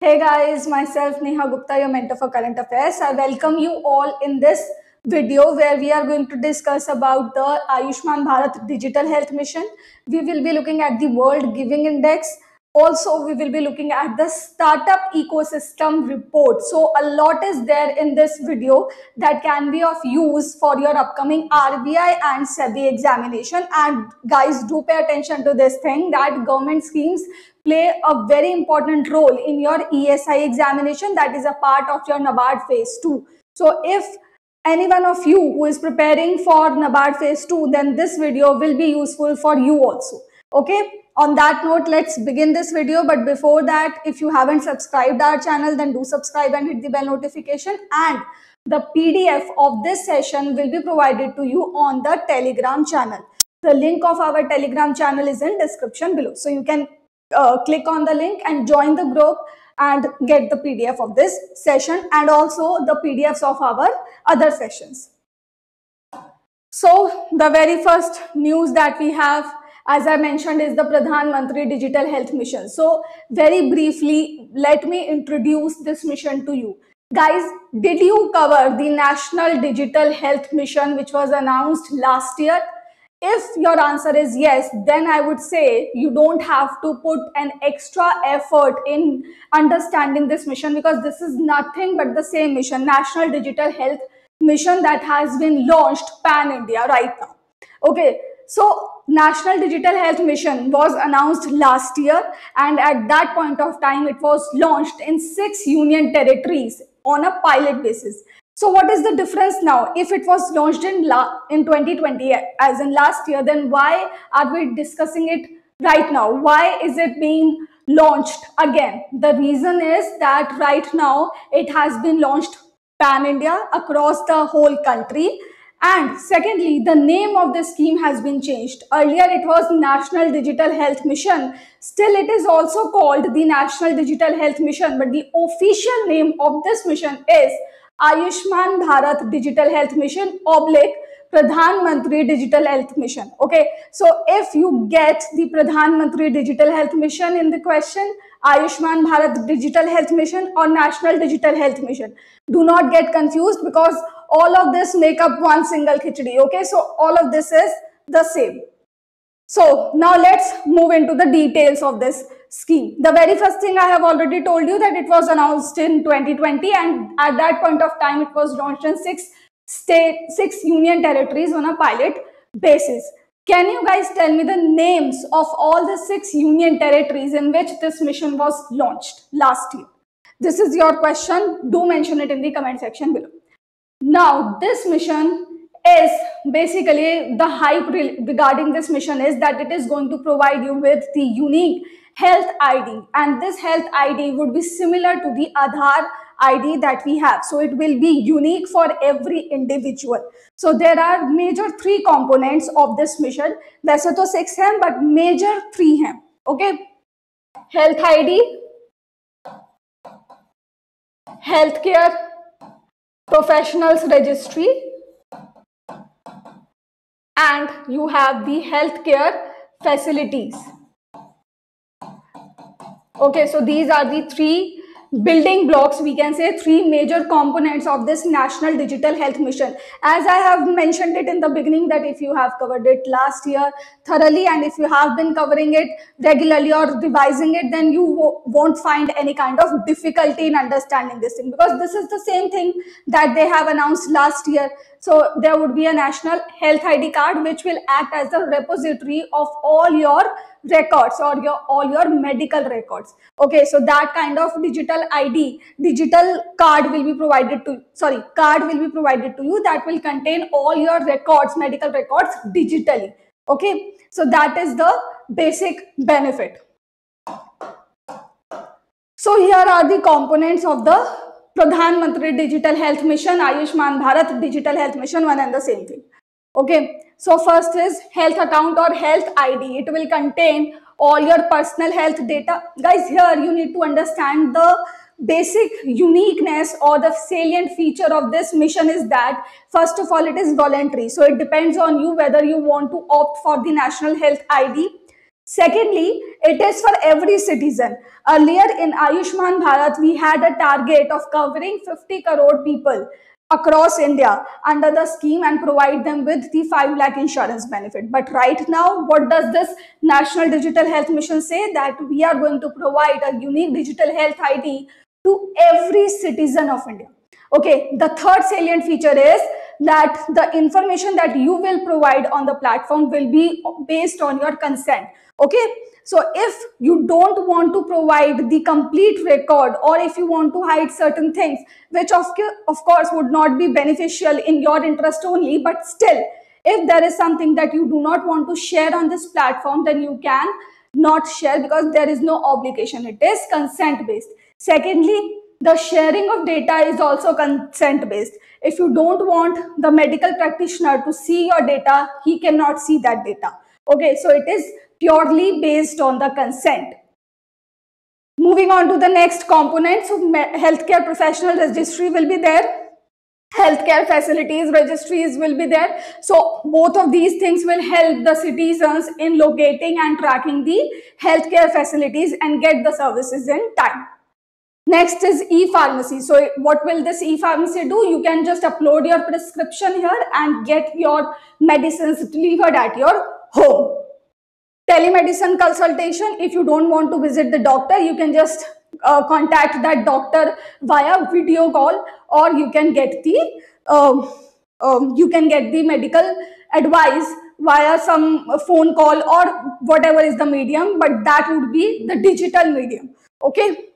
Hey guys, myself Neha Gupta, your mentor for current affairs. I welcome you all in this video where we are going to discuss about the Ayushman Bharat Digital Health Mission. We will be looking at the World Giving Index. Also, we will be looking at the Startup Ecosystem Report. So a lot is there in this video that can be of use for your upcoming RBI and SEBI examination. And guys, do pay attention to this thing that government schemes play a very important role in your ESI examination, that is a part of your NABARD phase 2. So if any one of you who is preparing for NABARD phase 2, then this video will be useful for you also. Okay, on that note, let's begin this video. But before that, if you haven't subscribed our channel, then do subscribe and hit the bell notification. And the PDF of this session will be provided to you on the Telegram channel. The link of our Telegram channel is in description below. So you can click on the link and join the group and get the PDF of this session and also the PDFs of our other sessions. So the very first news that we have, as I mentioned, is the Pradhan Mantri Digital Health Mission. So very briefly, let me introduce this mission to you. Guys, did you cover the National Digital Health Mission which was announced last year? If your answer is yes, then I would say you don't have to put an extra effort in understanding this mission, because this is nothing but the same mission, National Digital Health Mission, that has been launched pan-India right now. Okay, so National Digital Health Mission was announced last year, and at that point of time it was launched in 6 union territories on a pilot basis. So what is the difference now? If it was launched in 2020 as in last year, then why are we discussing it right now? Why is it being launched again? The reason is that right now it has been launched pan-India across the whole country. And secondly, the name of the scheme has been changed. Earlier, it was National Digital Health Mission. Still, it is also called the National Digital Health Mission. But the official name of this mission is Ayushman Bharat Digital Health Mission / Pradhan Mantri Digital Health Mission. Okay, so if you get the Pradhan Mantri Digital Health Mission in the question, Ayushman Bharat Digital Health Mission or National Digital Health Mission, do not get confused, because all of this make up one single khichdi. Okay, so all of this is the same. So now let's move into the details of this scheme. The very first thing I have already told you, that it was announced in 2020, and at that point of time it was launched in 6 union territories on a pilot basis. Can you guys tell me the names of all the 6 union territories in which this mission was launched last year? This is your question. Do mention it in the comment section below. Now, this mission is basically, the hype regarding this mission is that it is going to provide you with the unique health ID, and this health ID would be similar to the Aadhaar ID that we have. So it will be unique for every individual. So there are major 3 components of this mission. वैसे तो 6 हैं, but major 3 हैं. Okay, health ID, healthcare professionals registry, and you have the healthcare facilities. Okay, so these are the 3 building blocks, we can say 3 major components of this National Digital Health Mission. As I have mentioned it in the beginning, that if you have covered it last year thoroughly, and if you have been covering it regularly or revising it, then you won't find any kind of difficulty in understanding this thing, because this is the same thing that they have announced last year. So there would be a national health ID card which will act as the repository of all your records or all your medical records. Okay, so that kind of digital card will be provided to you, that will contain all your records, medical records, digitally. Okay, so that is the basic benefit. So here are the components of the Pradhan Mantri Digital Health Mission, Ayushman Bharat Digital Health Mission, one and the same thing. Okay, so first is health account or health ID. It will contain all your personal health data. Guys, here you need to understand the basic uniqueness or the salient feature of this mission is that, first of all, it is voluntary. So it depends on you whether you want to opt for the national health ID. Secondly, it is for every citizen. Earlier in Ayushman Bharat, we had a target of covering 50 crore people across India under the scheme and provide them with the 5 lakh insurance benefit. But right now, what does this National Digital Health Mission say? That we are going to provide a unique digital health ID to every citizen of India. Okay, the third salient feature is that the information that you will provide on the platform will be based on your consent. Okay, so if you don't want to provide the complete record, or if you want to hide certain things, which of course would not be beneficial in your interest only, but still, if there is something that you do not want to share on this platform, then you can not share because there is no obligation. It is consent based. Secondly, the sharing of data is also consent based. If you don't want the medical practitioner to see your data, he cannot see that data. Okay, so it is purely based on the consent. Moving on to the next component, so healthcare professional registry will be there. Healthcare facilities registries will be there. So both of these things will help the citizens in locating and tracking the healthcare facilities and get the services in time. Next is e-pharmacy. So what will this e-pharmacy do? You can just upload your prescription here and get your medicines delivered at your home. Telemedicine consultation. If you don't want to visit the doctor, you can just contact that doctor via video call, or you can get the medical advice via some phone call or whatever is the medium, but that would be the digital medium. Okay.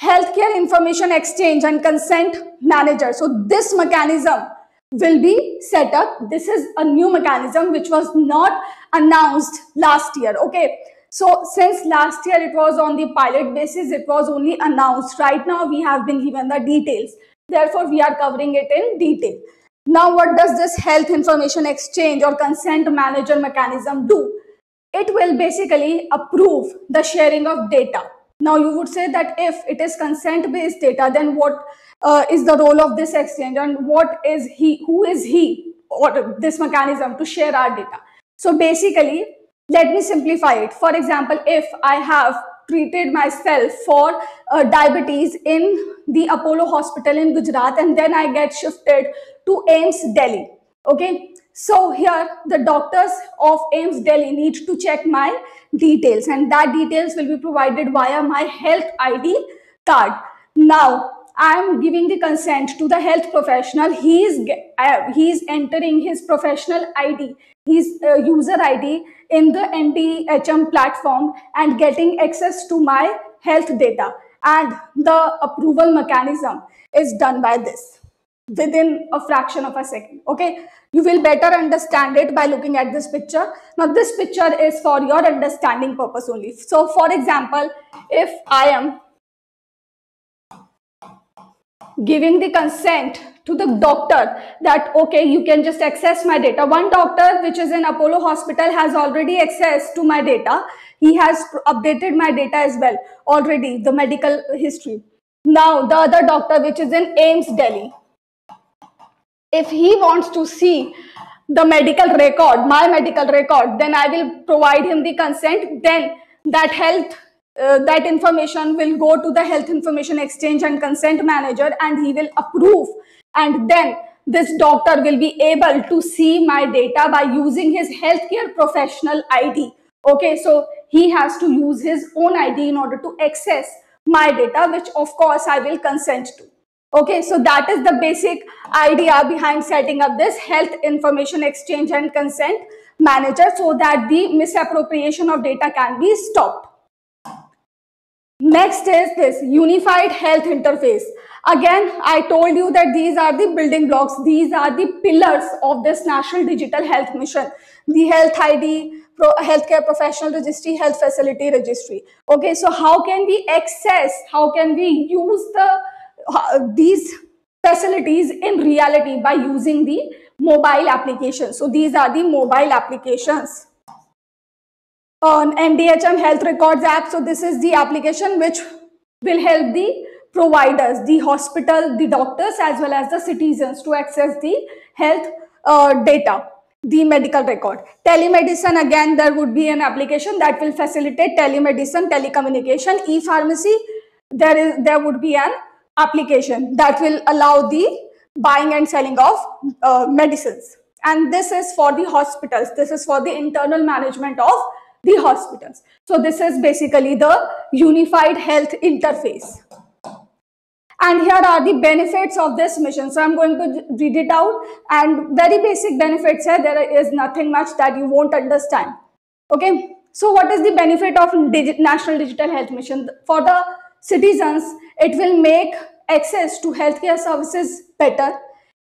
Healthcare information exchange and consent manager. So this mechanism will be set up. This is a new mechanism which was not announced last year. Okay, so since last year it was on the pilot basis, it was only announced. Right now we have been given the details, therefore we are covering it in detail. Now what does this health information exchange or consent manager mechanism do? It will basically approve the sharing of data. Now you would say that if it is consent based data, then what is the role of this exchange, and what is he, who is he or this mechanism to share our data? So basically, let me simplify it. For example, if I have treated myself for diabetes in the Apollo hospital in Gujarat, and then I get shifted to AIIMS Delhi. Okay. So here the doctors of AIIMS Delhi need to check my details, and that details will be provided via my health ID card. Now I am giving the consent to the health professional. He is entering his professional ID, his user ID in the NDHM platform and getting access to my health data. And the approval mechanism is done by this within a fraction of a second. Okay, you will better understand it by looking at this picture. Now this picture is for your understanding purpose only. So for example, if I am giving the consent to the doctor that okay, you can just access my data. One doctor which is in Apollo hospital has already access to my data. He has updated my data as well already, the medical history. Now the other doctor which is in AIIMS Delhi, if he wants to see the medical record, my medical record, then I will provide him the consent. Then that that information will go to the health information exchange and consent manager, and he will approve. And then this doctor will be able to see my data by using his healthcare professional ID. Okay, so he has to use his own ID in order to access my data, which of course I will consent to. Okay, so that is the basic idea behind setting up this health information exchange and consent manager, so that the misappropriation of data can be stopped. Next is this unified health interface. Again, I told you that these are the building blocks. These are the pillars of this National Digital Health Mission. The health ID, healthcare professional registry, health facility registry. Okay, so how can we access, how can we use these facilities in reality? By using the mobile applications. So these are the mobile applications. On NDHM health records app, so this is the application which will help the providers, the hospital, the doctors, as well as the citizens to access the health data. the medical record. Telemedicine, again, there would be an application that will facilitate telemedicine, telecommunication. E-pharmacy, there would be an application that will allow the buying and selling of medicines. And this is for the hospitals. This is for the internal management of the hospitals. So this is basically the unified health interface. And here are the benefits of this mission. So I'm going to read it out, and very basic benefits here. There is nothing much that you won't understand. Okay. So what is the benefit of National Digital Health Mission? For the citizens, it will make access to healthcare services better.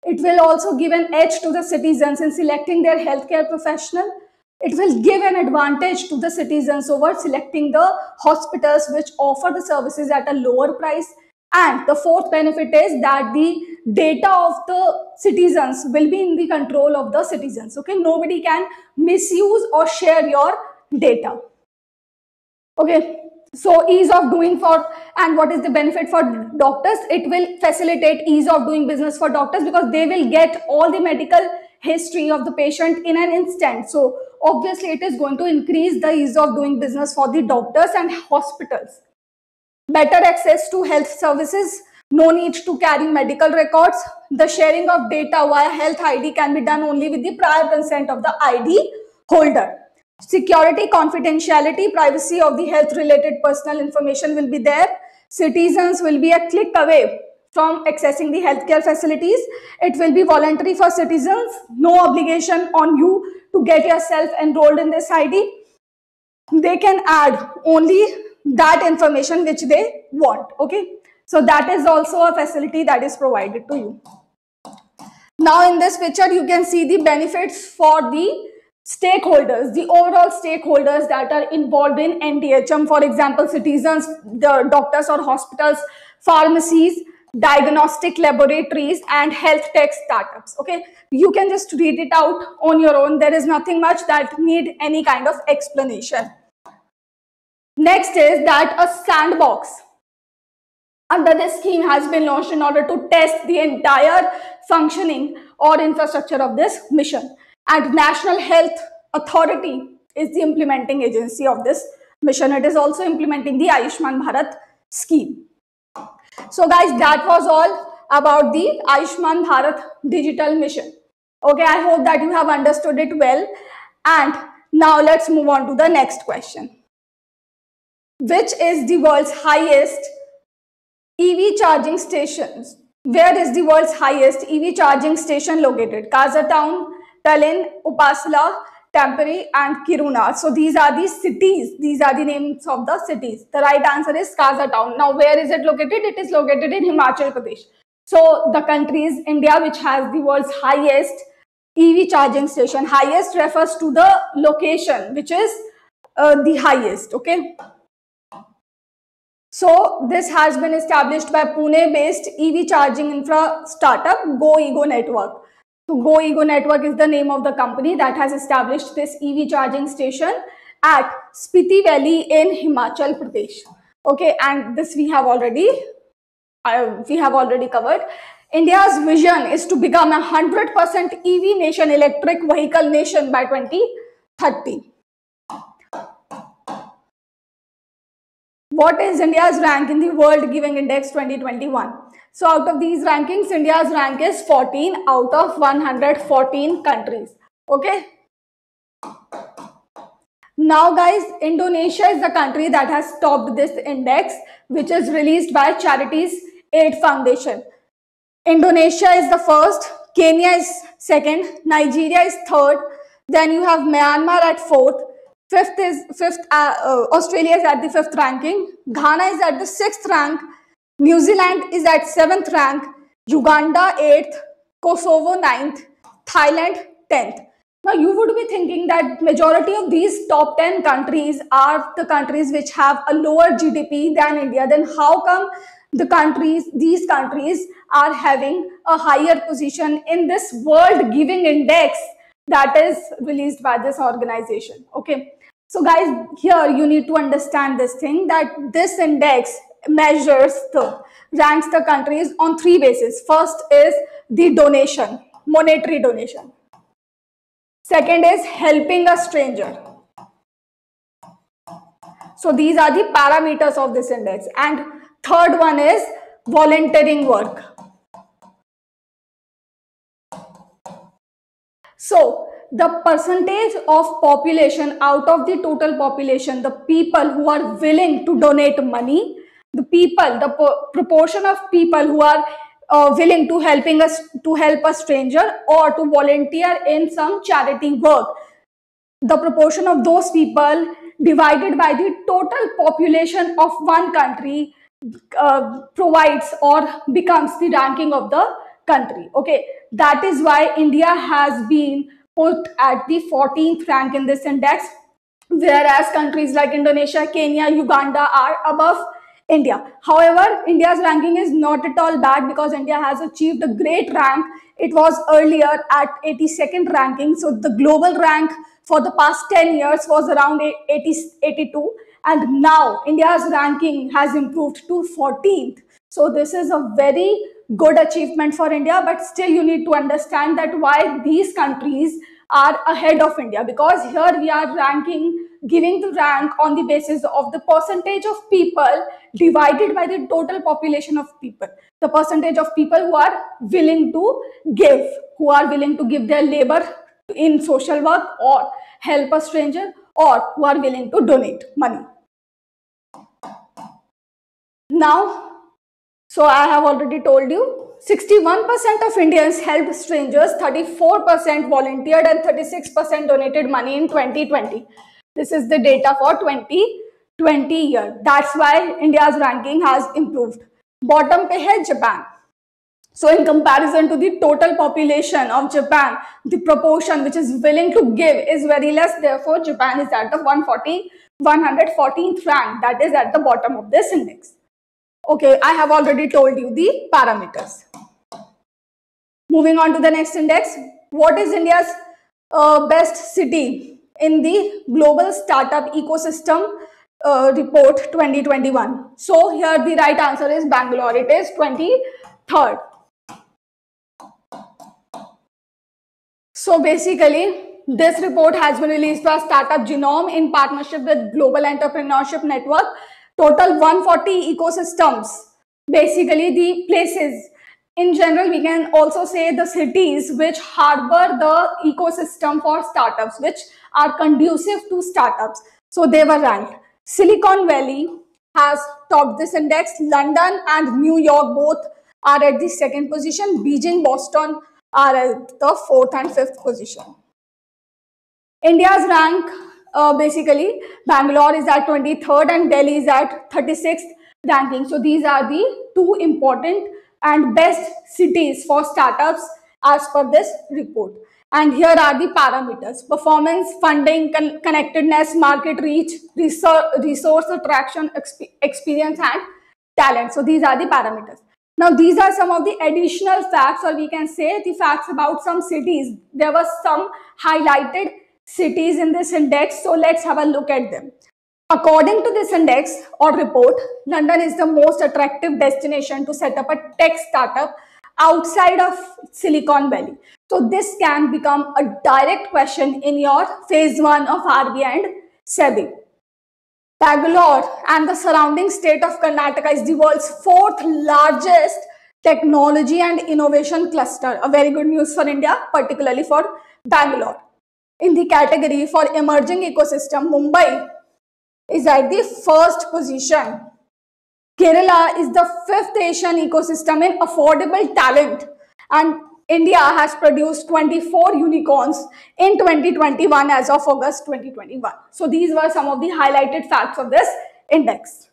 It will also give an edge to the citizens in selecting their healthcare professional. It will give an advantage to the citizens over selecting the hospitals which offer the services at a lower price. And the fourth benefit is that the data of the citizens will be in the control of the citizens. Okay, nobody can misuse or share your data. Okay, so ease of doing for, and what is the benefit for doctors? It will facilitate ease of doing business for doctors because they will get all the medical history of the patient in an instant. So obviously it is going to increase the ease of doing business for the doctors and hospitals. Better access to health services, no need to carry medical records. The sharing of data via health ID can be done only with the prior consent of the ID holder. Security, confidentiality, privacy of the health-related personal information will be there. Citizens will be a click away from accessing the healthcare facilities. It will be voluntary for citizens, no obligation on you to get yourself enrolled in this ID. They can add only that information which they want. Okay, so that is also a facility that is provided to you. Now in this picture you can see the benefits for the stakeholders, the overall stakeholders that are involved in NDHM. For example, citizens, the doctors or hospitals, pharmacies, diagnostic laboratories, and health tech startups. Okay, you can just read it out on your own. There is nothing much that need any kind of explanation. Next is that a sandbox under this scheme has been launched in order to test the entire functioning or infrastructure of this mission. And National Health Authority is the implementing agency of this mission. It is also implementing the Ayushman Bharat scheme. So guys, that was all about the Ayushman Bharat digital mission. Okay, I hope that you have understood it well. And now let's move on to the next question. Which is the world's highest EV charging stations? Where is the world's highest EV charging station located? Kazatown, Tallinn, Uppsala, Tampere, and Kiruna. So these are the cities. These are the names of the cities. The right answer is Kazatown. Now, where is it located? It is located in Himachal Pradesh. So the country is India, which has the world's highest EV charging station. Highest refers to the location, which is the highest. Okay. So this has been established by Pune-based EV charging infra startup GoEgo Network. So GoEgo Network is the name of the company that has established this EV charging station at Spiti Valley in Himachal Pradesh. Okay, and this we have already covered. India's vision is to become a 100% EV nation, electric vehicle nation, by 2030. What is India's rank in the World Giving Index 2021? So out of these rankings, India's rank is 14 out of 114 countries. Okay. Now guys, Indonesia is the country that has topped this index, which is released by Charities Aid Foundation. Indonesia is the first, Kenya is second, Nigeria is third, then you have Myanmar at fourth. Australia is at the fifth ranking, Ghana is at the sixth rank, New Zealand is at seventh rank, Uganda eighth, Kosovo ninth, Thailand 10th. Now you would be thinking that majority of these top 10 countries are the countries which have a lower GDP than India. Then how come these countries are having a higher position in this World Giving Index that is released by this organization? Okay. So guys, here you need to understand this thing, that this index ranks the countries on three bases. First is the donation, monetary donation. Second is helping a stranger. So these are the parameters of this index. And third one is volunteering work. So the percentage of population out of the total population, the people who are willing to donate money, the people, the proportion of people who are willing to help a stranger or to volunteer in some charity work, the proportion of those people divided by the total population of one country provides or becomes the ranking of the country. Okay, that is why India has been put at the 14th rank in this index, whereas countries like Indonesia, Kenya, Uganda are above India. However, India's ranking is not at all bad because India has achieved a great rank. It was earlier at 82nd ranking. So the global rank for the past 10 years was around 82, and now India's ranking has improved to 14th. So this is a very good achievement for India, but still you need to understand that why these countries are ahead of India, because here we are ranking, giving the rank on the basis of the percentage of people divided by the total population of people, the percentage of people who are willing to give, their labor in social work or help a stranger, or who are willing to donate money. Now, so I have already told you, 61% of Indians helped strangers, 34% volunteered, and 36% donated money in 2020. This is the data for 2020 year. That's why India's ranking has improved. Bottom pe hai Japan. So in comparison to the total population of Japan, the proportion which is willing to give is very less. Therefore, Japan is at the 114th rank. That is at the bottom of this index. Okay, I have already told you the parameters. Moving on to the next index. What is India's best city in the Global Startup Ecosystem Report 2021? So here the right answer is Bangalore. It is 23rd. So basically, this report has been released by Startup Genome in partnership with Global Entrepreneurship Network. Total 140 ecosystems, basically the places. In general, we can also say the cities which harbor the ecosystem for startups, which are conducive to startups. So they were ranked. Silicon Valley has topped this index. London and New York both are at the second position. Beijing, Boston are at the 4th and 5th position. India's rank, basically, Bangalore is at 23rd and Delhi is at 36th ranking. So these are the two important and best cities for startups as per this report. And here are the parameters: performance, funding, connectedness, market reach, resource attraction, experience and talent. So these are the parameters. Now these are some of the additional facts, or we can say the facts about some cities. There were some highlighted cities in this index, so let's have a look at them. According to this index or report, London is the most attractive destination to set up a tech startup outside of Silicon Valley. So this can become a direct question in your phase 1 of RBI and SEBI. Bangalore and the surrounding state of Karnataka is the world's 4th largest technology and innovation cluster. A very good news for India, particularly for Bangalore. In the category for emerging ecosystem, Mumbai is at the 1st position. Kerala is the 5th Asian ecosystem in affordable talent, and India has produced 24 unicorns in 2021 as of August 2021. So these were some of the highlighted facts of this index.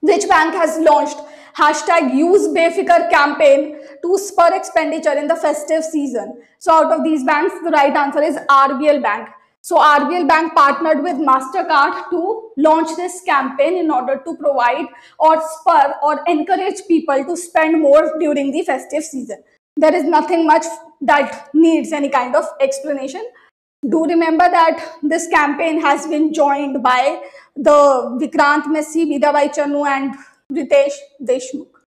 Which bank has launched #UseBefikar campaign to spur expenditure in the festive season? So out of these banks, the right answer is RBL Bank. So RBL Bank partnered with Mastercard to launch this campaign in order to provide or spur or encourage people to spend more during the festive season. There is nothing much that needs any kind of explanation. Do remember that this campaign has been joined by the Vikrant Massey, Vidhay Chanu and Ritesh Deshmukh.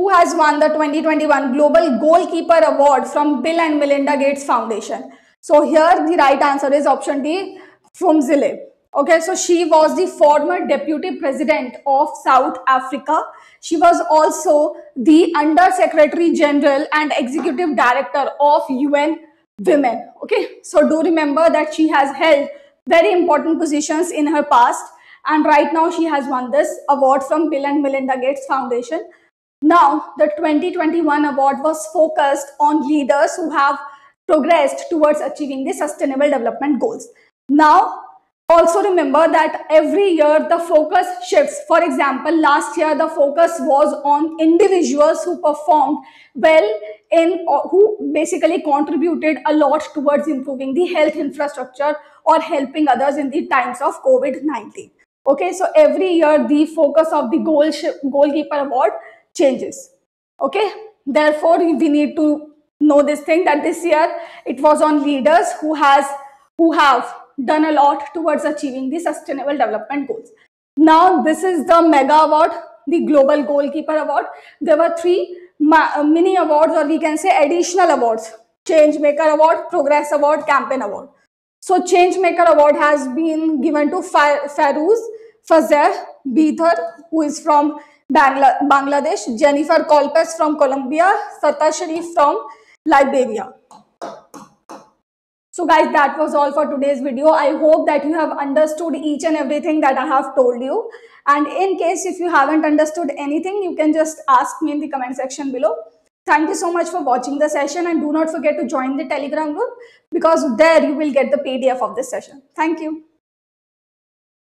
who has won the 2021 Global Goalkeeper Award from Bill and Melinda Gates Foundation. So here the right answer is option D, Fumzile. Okay, so she was the former Deputy President of South Africa. She was also the Under Secretary General and Executive Director of UN Women. Okay, so do remember that she has held very important positions in her past, and right now she has won this award from Bill and Melinda Gates Foundation. Now, the 2021 award was focused on leaders who have progressed towards achieving the Sustainable Development Goals. Now, also remember that every year the focus shifts. For example, last year the focus was on individuals who performed well in, or who basically contributed a lot towards improving the health infrastructure or helping others in the times of COVID-19. Okay, so every year the focus of the Goalkeeper Award changes. Okay, therefore we need to know this thing, that this year it was on leaders who have done a lot towards achieving the Sustainable Development Goals. Now, this is the mega award, the Global Goalkeeper Award. There were three mini awards, or we can say additional awards: Changemaker Award, Progress Award, Campaign Award. So Changemaker Award has been given to Fairuz Fazer Beethar, who is from Bangladesh, Jennifer Kolpes from Colombia, Sata Sharif from Liberia. So guys, that was all for today's video. I hope that you have understood each and everything that I have told you. And in case if you haven't understood anything, you can just ask me in the comment section below. Thank you so much for watching the session, and do not forget to join the Telegram group, because there you will get the PDF of this session. Thank you.